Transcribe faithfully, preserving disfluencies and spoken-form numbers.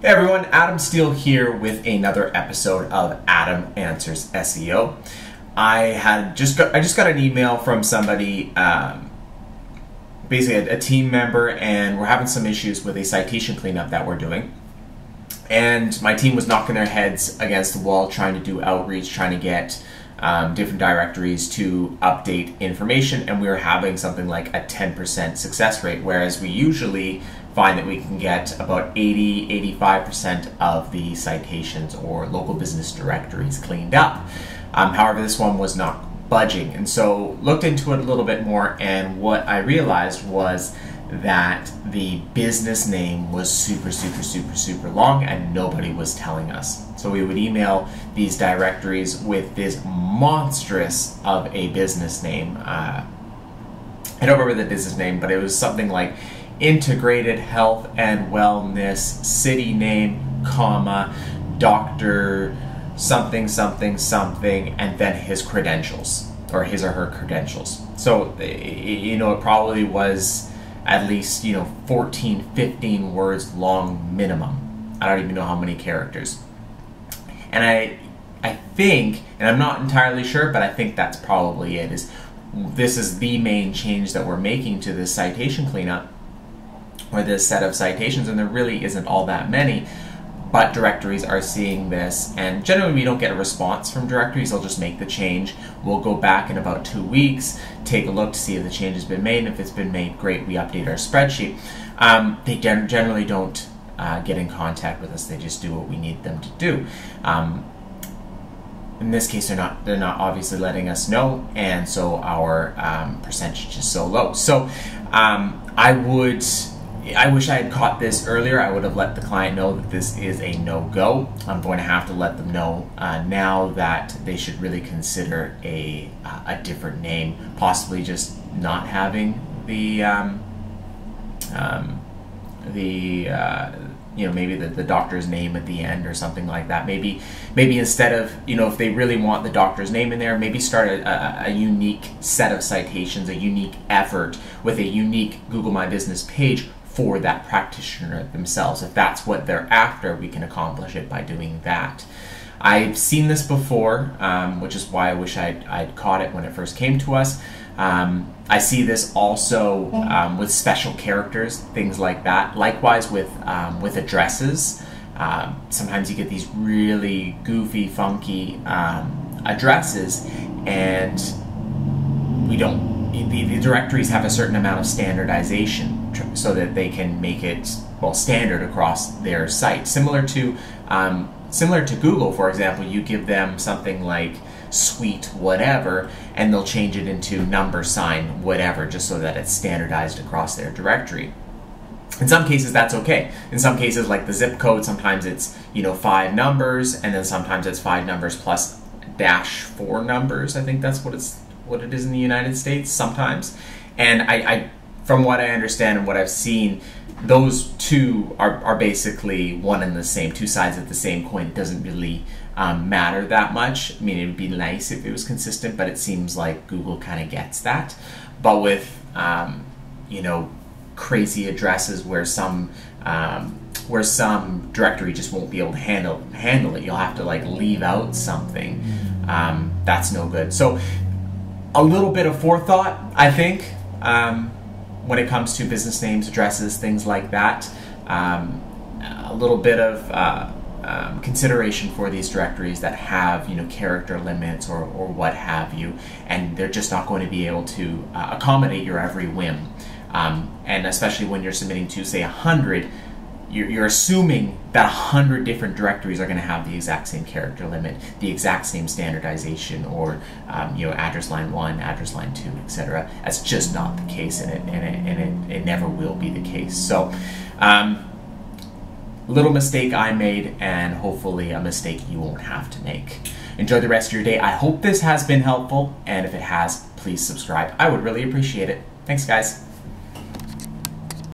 Hey everyone, Adam Steele here with another episode of Adam Answers S E O. I had just got, I just got an email from somebody, um, basically a, a team member, and we're having some issues with a citation cleanup that we're doing. And my team was knocking their heads against the wall trying to do outreach, trying to get um, different directories to update information, and we were having something like a ten percent success rate, whereas we usually find that we can get about eighty, eighty-five percent of the citations or local business directories cleaned up. Um, however, this one was not budging. And so looked into it a little bit more, and what I realized was that the business name was super, super, super, super long and nobody was telling us. So we would email these directories with this monstrous of a business name. Uh, I don't remember the business name, but it was something like Integrated Health and Wellness, city name, comma, doctor, something, something, something, and then his credentials, or his or her credentials. So, you know, it probably was at least, you know, fourteen, fifteen words long minimum. I don't even know how many characters. And I, I think, and I'm not entirely sure, but I think that's probably it, is this is the main change that we're making to this citation cleanup, or this set of citations, and there really isn't all that many, but directories are seeing this, and generally we don't get a response from directories. They'll just make the change. We'll go back in about two weeks, take a look to see if the change has been made, and if it's been made, great, we update our spreadsheet. Um, they gen generally don't uh, get in contact with us. They just do what we need them to do. Um, in this case, they're not, they're not obviously letting us know, and so our um, percentage is so low. So um, I would... I wish I had caught this earlier. I would have let the client know that this is a no-go. I'm going to have to let them know uh, now that they should really consider a, uh, a different name, possibly just not having the, um, um, the uh, you know, maybe the, the doctor's name at the end or something like that. Maybe, maybe instead of, you know, if they really want the doctor's name in there, maybe start a, a, a unique set of citations, a unique effort with a unique Google My Business page for that practitioner themselves. If that's what they're after, we can accomplish it by doing that. I've seen this before, um, which is why I wish I'd, I'd caught it when it first came to us. Um, I see this also um, with special characters, things like that. Likewise with, um, with addresses. Um, sometimes you get these really goofy, funky um, addresses, and we don't, the, the directories have a certain amount of standardization, so that they can make it, well, standard across their site. Similar to, um, similar to Google, for example, you give them something like suite whatever, and they'll change it into number sign whatever, just so that it's standardized across their directory. In some cases, that's okay. In some cases, like the zip code, sometimes it's, you know, five numbers, and then sometimes it's five numbers plus dash four numbers. I think that's what it's what it is in the United States sometimes. And I. I From what I understand and what I've seen, those two are, are basically one and the same, two sides of the same coin. It doesn't really um, matter that much. I mean, it would be nice if it was consistent, but it seems like Google kind of gets that. But with, um, you know, crazy addresses where some, um, where some directory just won't be able to handle, handle it, you'll have to like leave out something. Um, that's no good. So a little bit of forethought, I think. Um, When it comes to business names, addresses, things like that, um, a little bit of uh, um, consideration for these directories that have, you know, character limits or, or what have you, and they're just not going to be able to uh, accommodate your every whim. Um, and especially when you're submitting to, say, a hundred, you're, you're assuming that a hundred different directories are going to have the exact same character limit, the exact same standardization, or um, you know, address line one, address line two, et cetera. That's just not the case, and it and it and it, it never will be the case. So, um, little mistake I made, and hopefully a mistake you won't have to make. Enjoy the rest of your day. I hope this has been helpful, and if it has, please subscribe. I would really appreciate it. Thanks, guys.